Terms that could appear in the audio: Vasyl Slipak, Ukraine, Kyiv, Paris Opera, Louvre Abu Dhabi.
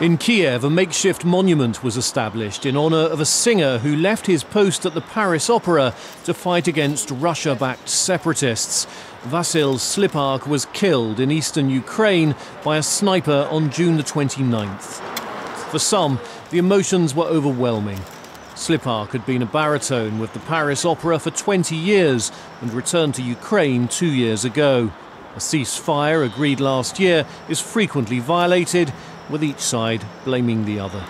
In Kiev, a makeshift monument was established in honor of a singer who left his post at the Paris Opera to fight against Russia-backed separatists. Vasyl Slipak was killed in eastern Ukraine by a sniper on June the 29th. For some, the emotions were overwhelming. Slipak had been a baritone with the Paris Opera for 20 years and returned to Ukraine 2 years ago. A ceasefire agreed last year is frequently violated, with each side blaming the other.